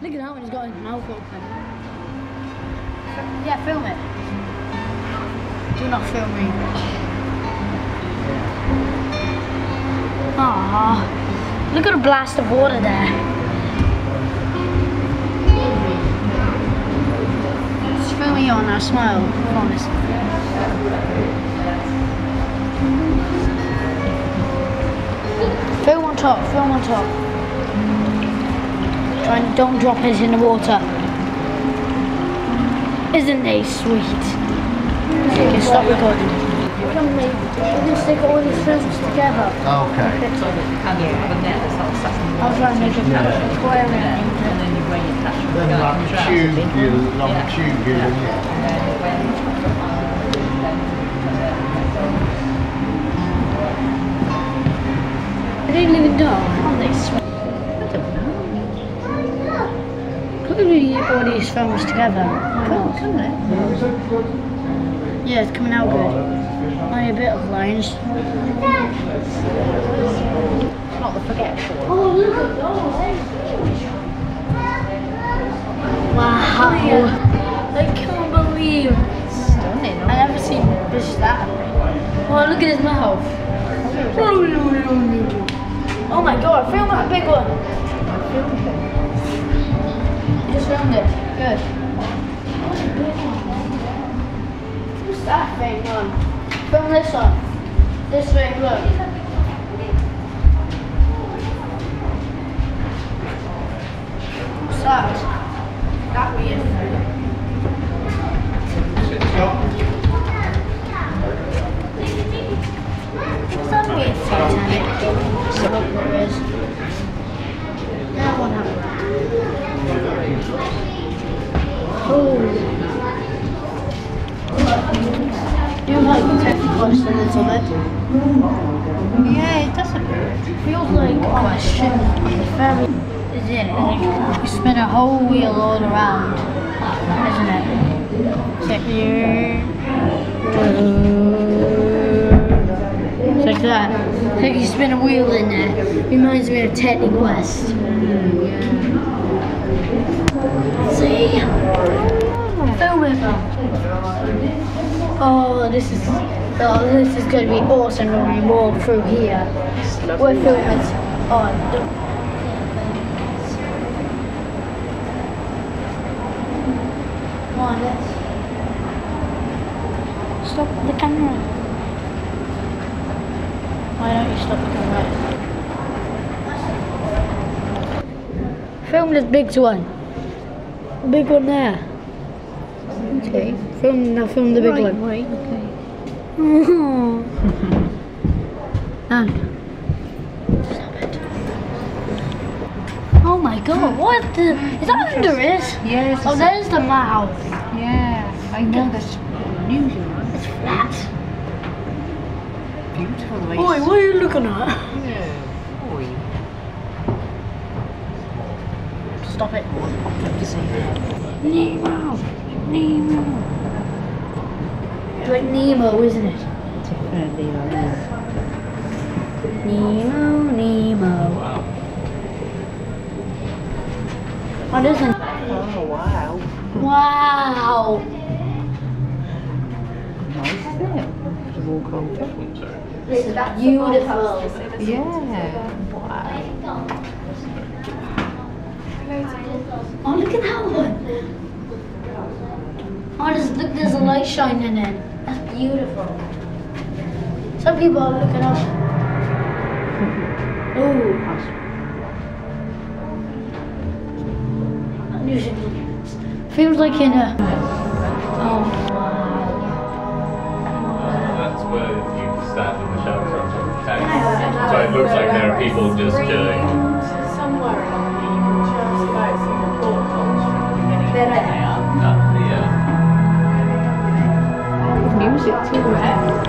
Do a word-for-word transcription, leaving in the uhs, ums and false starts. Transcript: Look at how it's got his mouth open. Yeah, film it. Do not film me. Aww. Look at a blast of water there. Just film me on, I smile, I promise. Film on top, film on top. And don't drop it in the water. Isn't they sweet? You can stop recording. We're gonna stick all these films together. Okay. I was trying to make a square ring. And then you weigh your touch. Then like a tube deal, like a tube deal, yeah. I didn't even know. Aren't they sweet? We put all these films together. Cool, isn't it? Yeah, it's coming out good. Only a bit of lines. It's not the forgetful. Oh, look at those. Wow. I can't believe. Stunning. I've never seen this that. Oh, look at his mouth. Oh my god, film that big one. Just filmed it. Good. What's that thing on? Film this one. This thing, look. What's that? That weird thing. What's that weird Titanic? So look what it is. That one happened. Oh. Do you like the Teddy Quest a little bit? Yeah, it doesn't. It feels like oh shit. It's very. Is it? You spin a whole wheel all around, isn't it? Check you. Check that. I think you spin a wheel in there. Reminds me of Teddy Quest. See? Film it. Oh, this is oh, this is going to be awesome when we walk through here. We're filming it on. Come on, let's stop the camera. Why don't you stop the camera? Film this big one. Big one there. Okay. Film now. Film the big right, one. Right. Okay. Oh. And. Stop it. Oh my God! What the? Is that under it? Yes. Oh, there's the mouth. Yeah. I know that's unusual. It's flat. Beautiful. Lace. Oi! What are you looking at? Yeah. Oi. Stop it. Nemo! Nemo! It's like Nemo, isn't it? Nemo, Nemo. Wow. What is it? Oh, wow. Wow! Nice, isn't it? This is beautiful. Yeah. Wow. Oh, look at that one! Oh, just look, there's a light shining in. That's beautiful. Some people are looking up. Oh, unusual. Feels like in a. Oh. That's where you stand in the shelter of the tank. So it looks like there are people just chilling. Music too, right?